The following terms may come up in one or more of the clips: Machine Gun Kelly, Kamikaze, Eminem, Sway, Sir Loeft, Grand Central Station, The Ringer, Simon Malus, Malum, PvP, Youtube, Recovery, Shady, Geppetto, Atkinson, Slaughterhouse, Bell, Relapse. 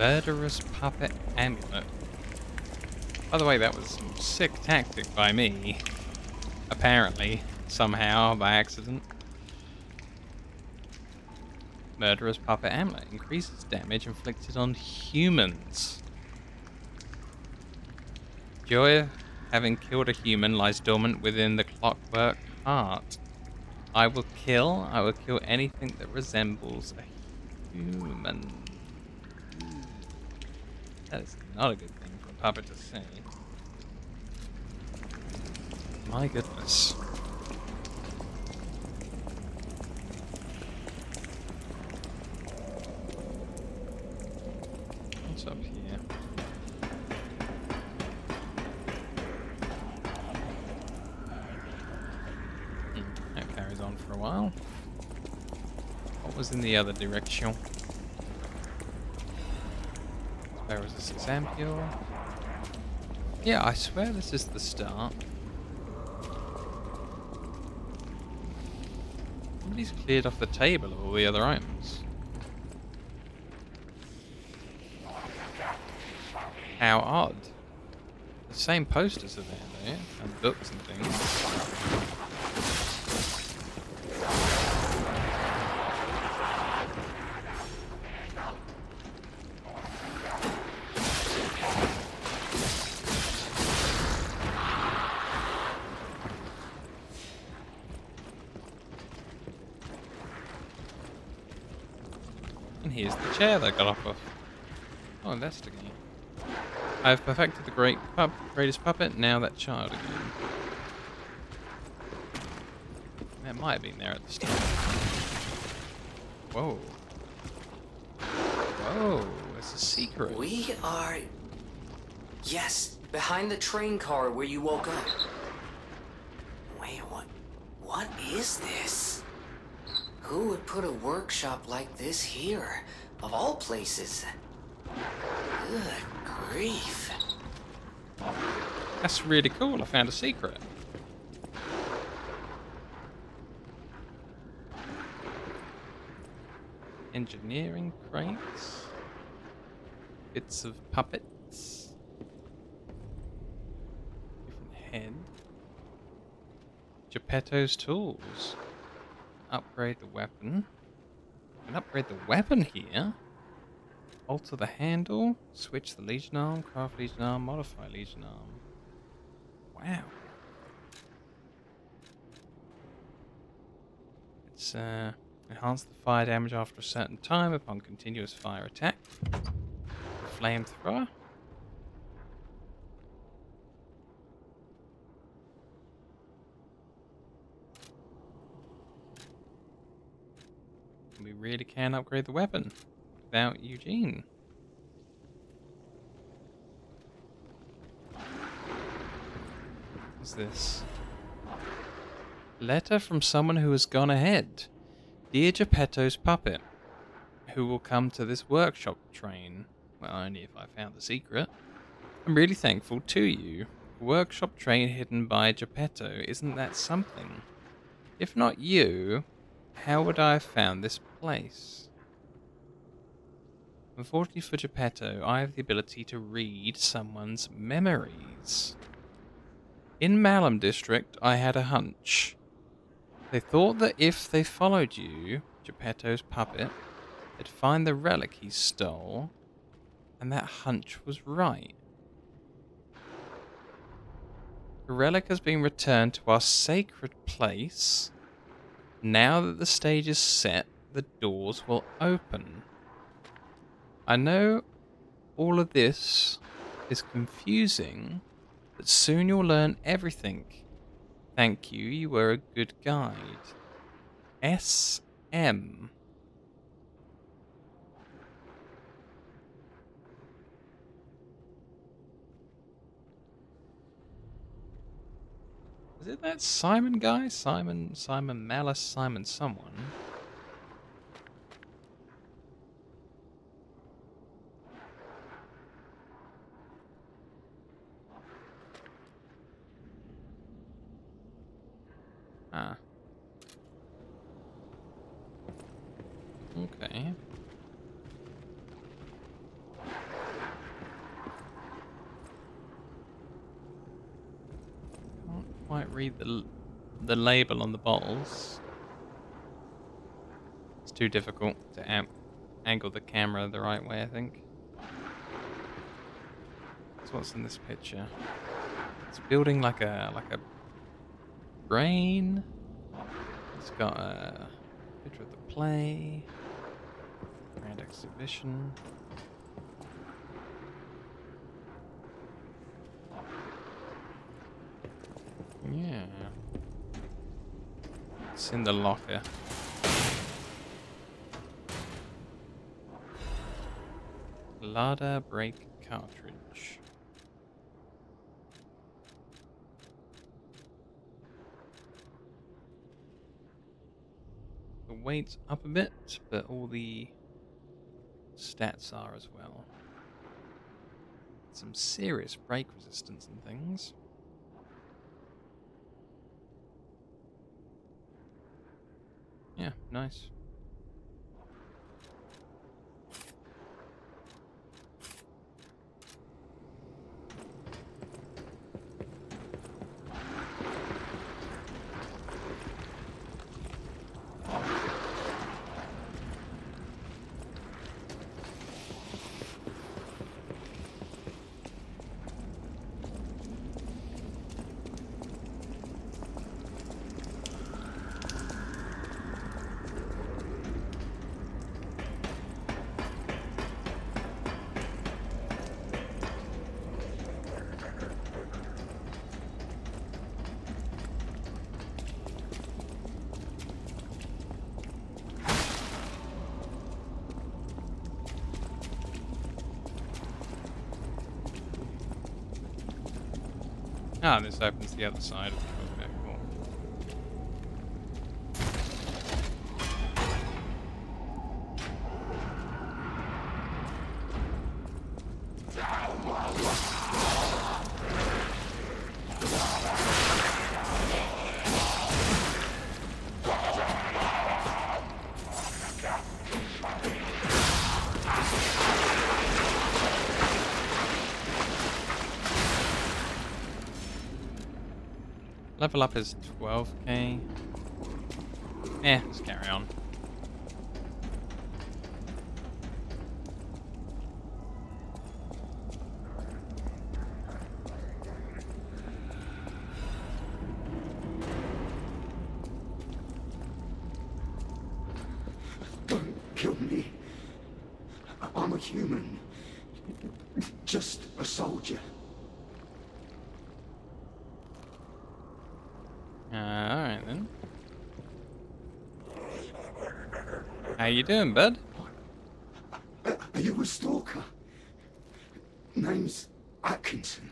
Murderous Puppet Amulet. By the way, that was some sick tactic by me. Apparently. Somehow, by accident. Murderous Puppet Amulet increases damage inflicted on humans. Joy of having killed a human lies dormant within the clockwork heart. I will kill anything that resembles a human. That is not a good thing for a puppet to say. My goodness. What's up here? That carries on for a while. What was in the other direction? There was a 6 ampule. Yeah, I swear this is the start. Somebody's cleared off the table of all the other items. How odd. The same posters are there, though, and books and things. Here's the chair that I got off of. Oh, investigate. I have perfected the greatest puppet, now that child again. That might have been there at the start. Whoa. Whoa, it's a secret. We are... Yes, behind the train car where you woke up. Wait, what is this? Who would put a workshop like this here, of all places? Good grief. That's really cool, I found a secret. Engineering crates. Bits of puppets. Different head. Geppetto's tools. Upgrade the weapon. I can upgrade the weapon here. Alter the handle. Switch the Legion Arm. Craft Legion Arm. Modify Legion Arm. Wow. It's enhance the fire damage after a certain time upon continuous fire attack. Flamethrower. We really can upgrade the weapon without Eugene. What's this? Letter from someone who has gone ahead. Dear Geppetto's puppet, who will come to this workshop train. Well, only if I found the secret. I'm really thankful to you. Workshop train hidden by Geppetto. Isn't that something? If not you... how would I have found this place? Unfortunately for Geppetto, I have the ability to read someone's memories. In Malum district, I had a hunch. They thought that if they followed you, Geppetto's puppet, they'd find the relic he stole, and that hunch was right. The relic has been returned to our sacred place. Now that the stage is set, the doors will open. I know all of this is confusing, but soon you'll learn everything. Thank you, you were a good guide. SM. Is it that Simon guy? Simon Malus, Simon someone. Ah. Okay. can't read the label on the bottles. It's too difficult to angle the camera the right way, I think. That's what's in this picture. It's building like a brain. It's got a picture of the play, grand exhibition. Yeah. It's in the locker. Larder brake cartridge. The weight's up a bit, but all the stats are as well. Some serious brake resistance and things. Yeah, nice. Ah, this opens the other side of the back wall. Level up is 12k. Eh, let's carry on. Don't kill me. I'm a human. Just a soldier. Alright then. How you doing, bud? Are you a stalker? Name's Atkinson.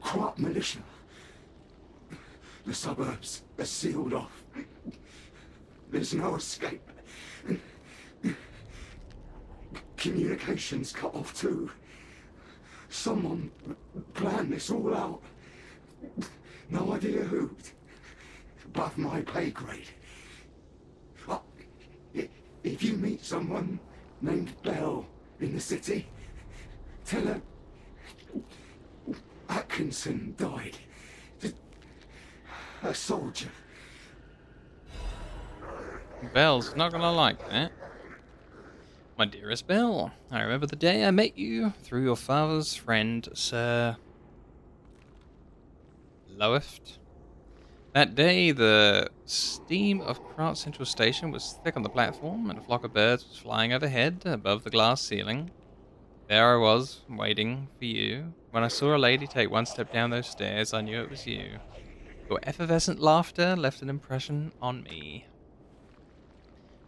Crop militia. The suburbs are sealed off. There's no escape. Communications cut off too. Someone planned this all out. No idea who, above my pay grade. Well, if you meet someone named Bell in the city, tell her Atkinson died. A soldier. Bell's not gonna like that. My dearest Bell, I remember the day I met you through your father's friend, Sir Loeft. That day, the steam of Grand Central Station was thick on the platform, and a flock of birds was flying overhead above the glass ceiling. There I was, waiting for you. When I saw a lady take one step down those stairs, I knew it was you. Your effervescent laughter left an impression on me.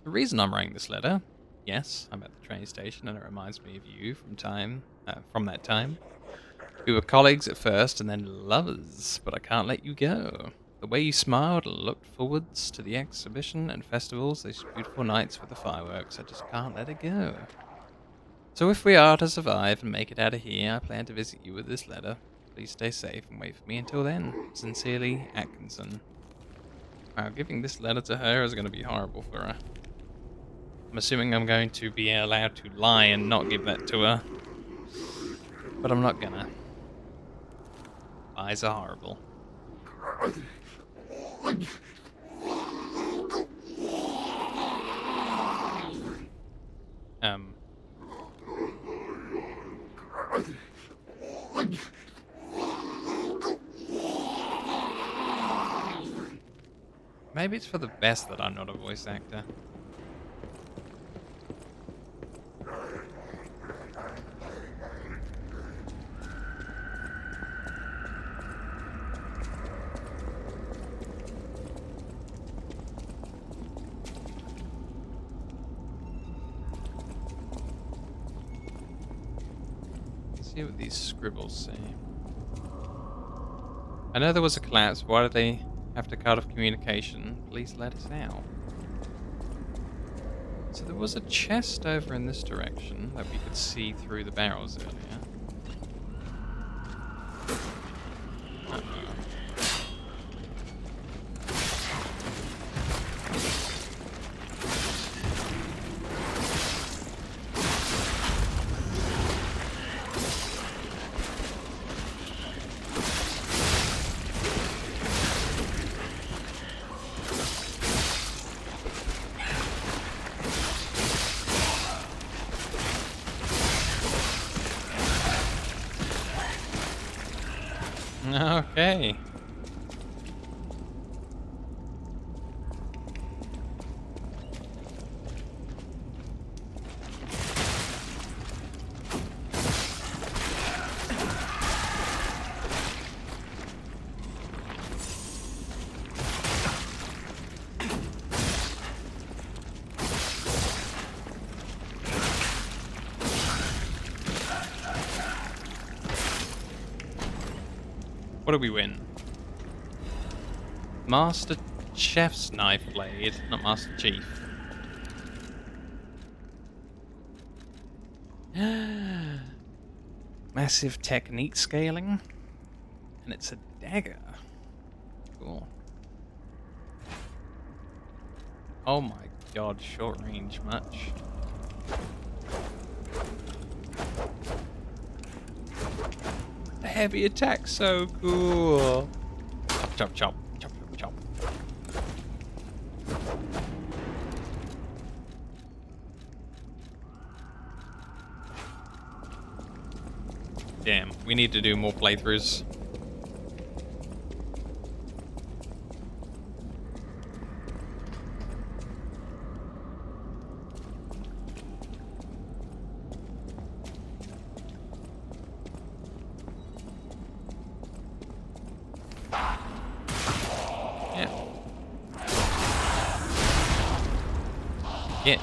The reason I'm writing this letter, yes, I'm at the train station, and it reminds me of you from that time. We were colleagues at first and then lovers, but I can't let you go. The way you smiled and looked forwards to the exhibition and festivals, these beautiful nights with the fireworks, I just can't let it go. So if we are to survive and make it out of here, I plan to visit you with this letter. Please stay safe and wait for me until then. Sincerely, Atkinson. Wow, giving this letter to her is going to be horrible for her. I'm assuming I'm going to be allowed to lie and not give that to her. But I'm not gonna. Eyes are horrible. Maybe it's for the best that I'm not a voice actor. Let's see what these scribbles say. I know there was a collapse. Why did they have to cut off communication? Please let us out. So there was a chest over in this direction that we could see through the barrels earlier. Okay. What do we win? Master Chef's knife blade, not Master Chief. Massive technique scaling. And it's a dagger. Cool. Oh my god, short range much. Heavy attack, so cool. Chop, chop, chop, chop, chop, chop. Damn, we need to do more playthroughs. Get.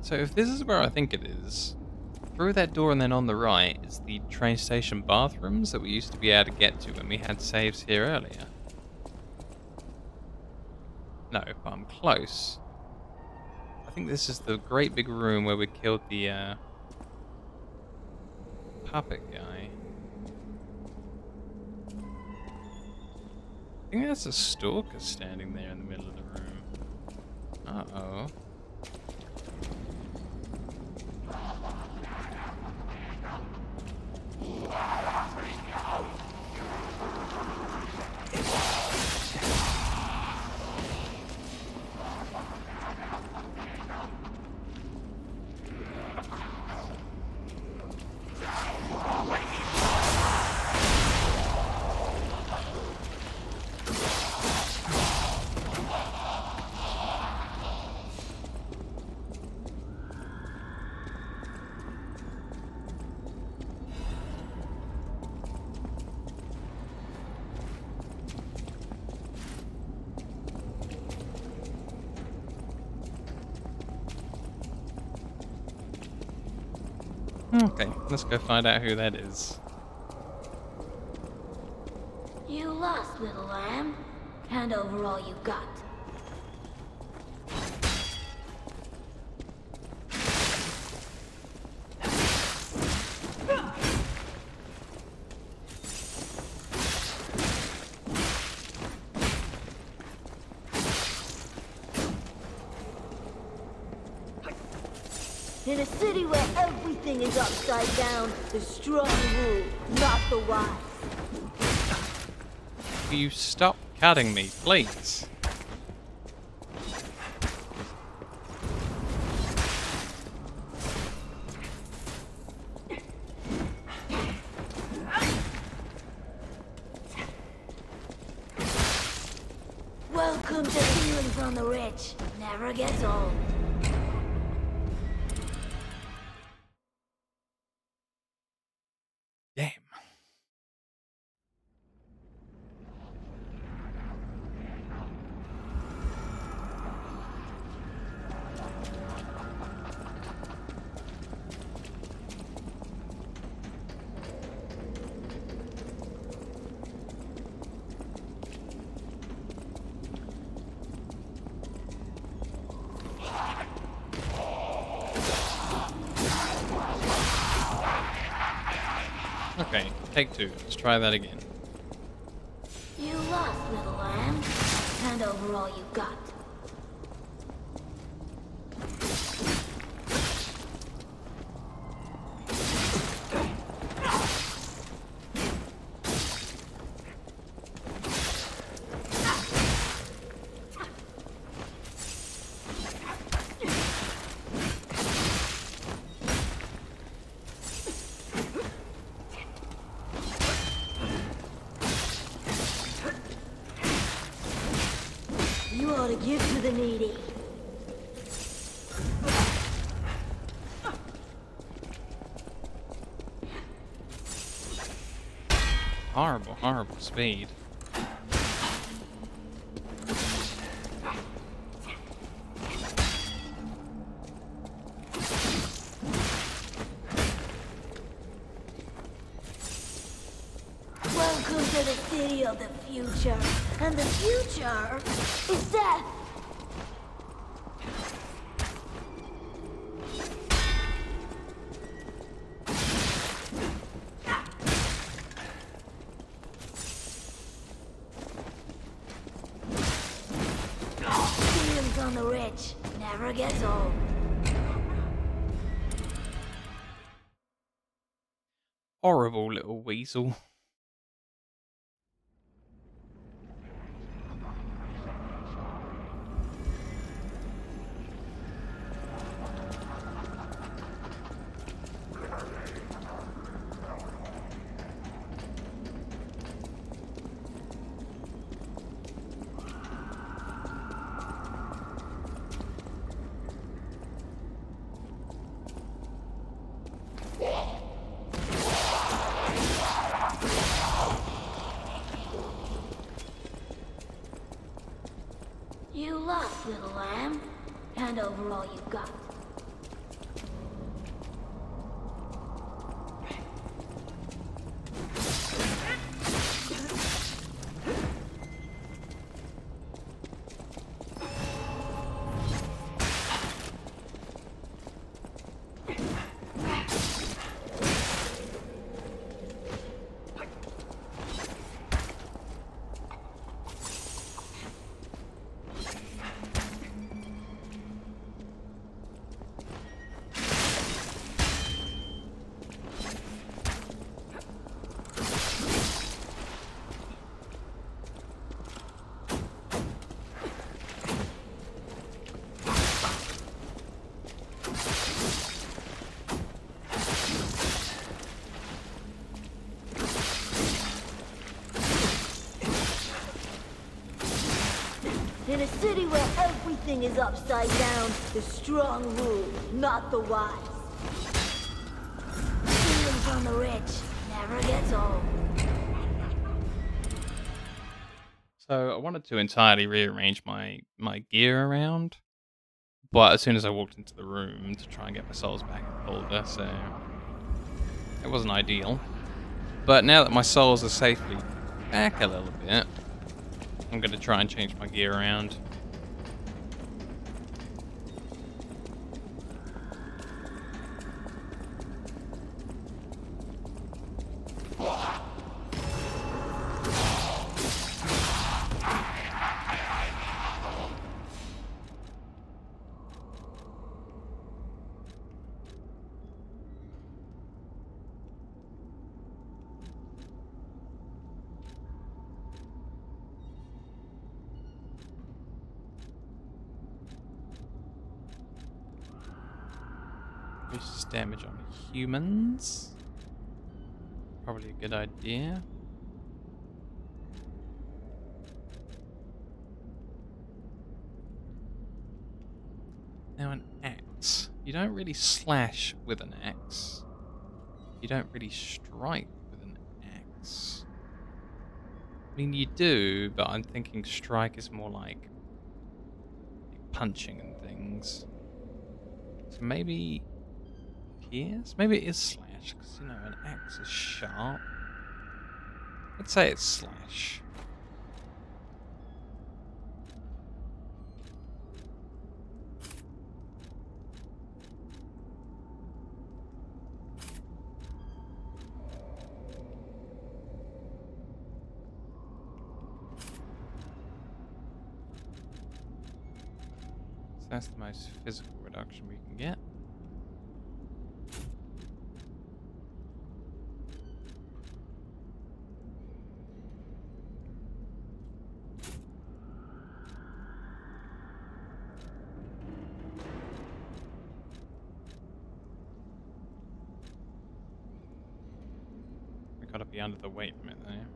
So if this is where I think it is, through that door and then on the right is the train station bathrooms that we used to be able to get to when we had saves here earlier. No, but I'm close. I think this is the great big room where we killed the puppet guy. I think that's a stalker standing there in the middle of the room. Uh-oh. Okay, let's go find out who that is. You lost, little lamb. Hand over all you got. In a city where everything is upside down, the strong rule, not the wise. Will you stop cutting me, please? Welcome to feelings on the rich. Never gets old. Damn. Okay, take two. Let's try that again. You lost, little lamb. Hand over all you got. Horrible, horrible speed. Welcome to the city of the future, and the future is death. On the rich never gets old. Horrible little weasel. You lost, little lamb. Hand over all you've got. In a city where everything is upside down, the strong rule, not the wise. Feelings on the rich never gets old. So I wanted to entirely rearrange my gear around, but as soon as I walked into the room to try and get my souls back older, so it wasn't ideal. But now that my souls are safely back a little bit, I'm going to try and change my gear around. Reduces damage on humans. Probably a good idea. Now an axe. You don't really slash with an axe. You don't really strike with an axe. I mean, you do, but I'm thinking strike is more like punching and things. So maybe pierce? Maybe it is slash, because, you know, an axe is sharp. Let's say it's slash. That's the most physical reduction we can get. We gotta be under the weight limit there.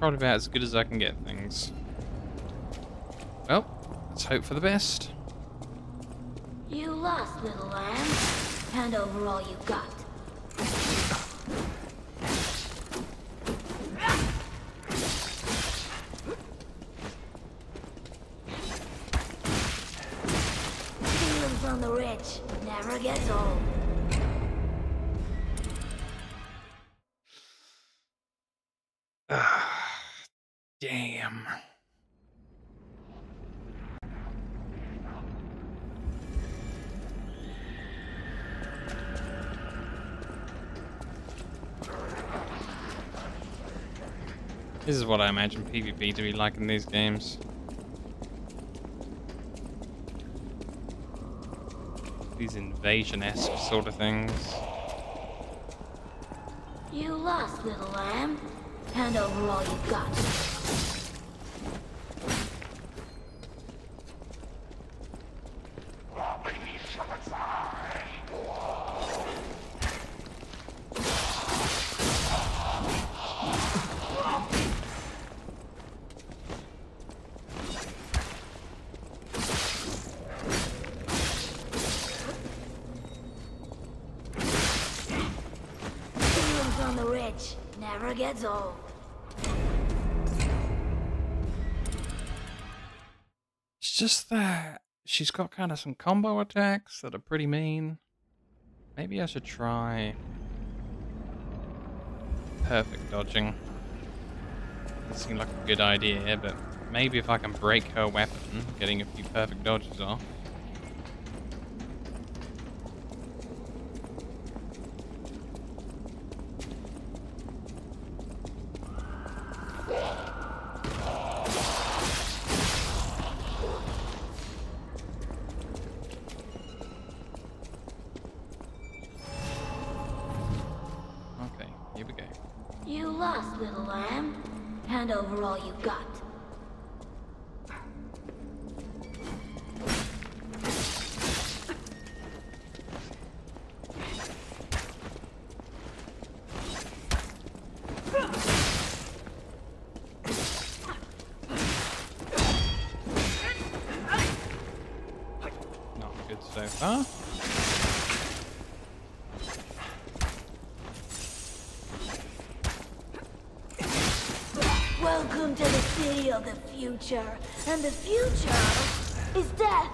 Probably about as good as I can get things. Well, let's hope for the best. You lost, little lamb. Hand over all you got. Feelings on the rich never gets old. Damn. This is what I imagine PvP to be like in these games. These invasion-esque sort of things. You lost, little lamb. Hand over all you've got. Gets old. It's just that she's got kind of some combo attacks that are pretty mean. Maybe I should try perfect dodging. Doesn't seem like a good idea, but maybe if I can break her weapon, getting a few perfect dodges off. Welcome to the city of the future, and the future is death.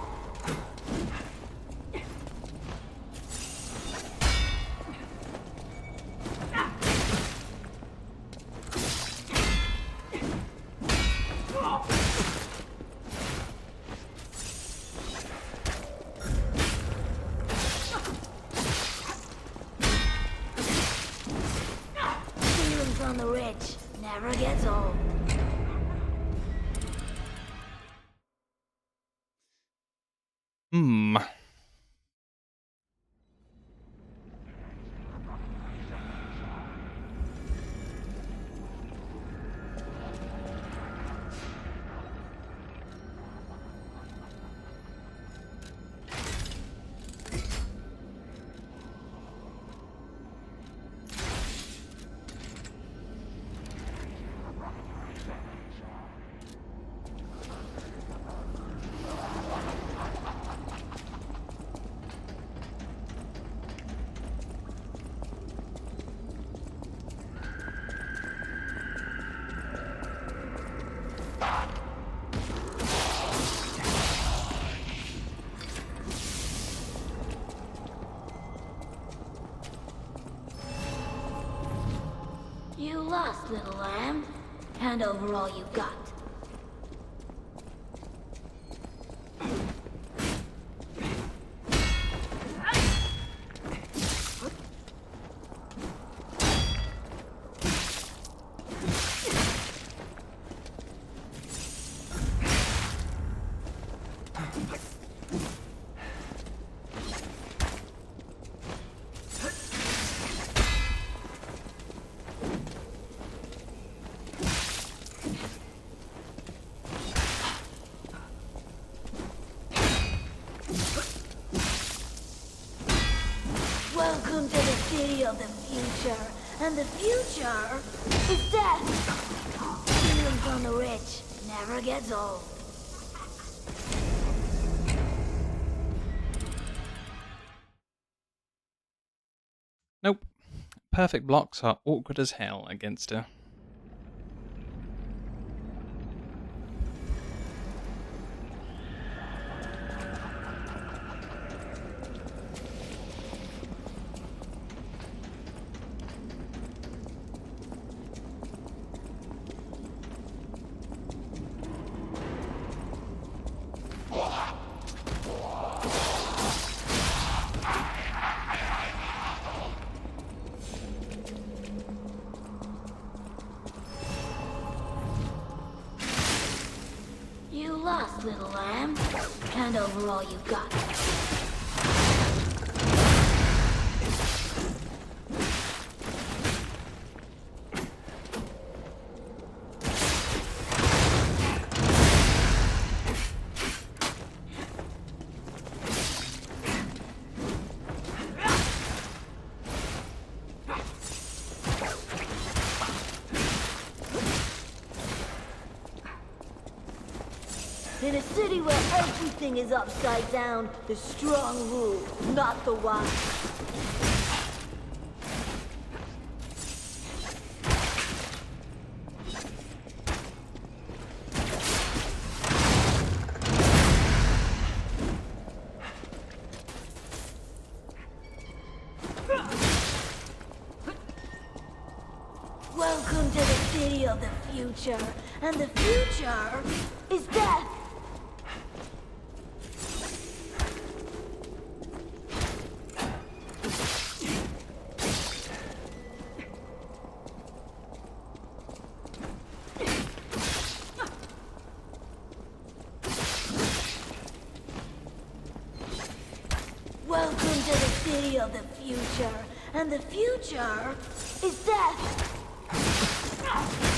Knowledge never gets old. Hmm. Little lamb, hand over all you got. Of the future, and the future is death. Stealing from the rich never gets old. Nope. Perfect blocks are awkward as hell against her. Little lamb, hand over all you got. In a city where everything is upside down, the strong rule, not the wise. Welcome to the city of the future, and the future is death. Of the future, and the future is death.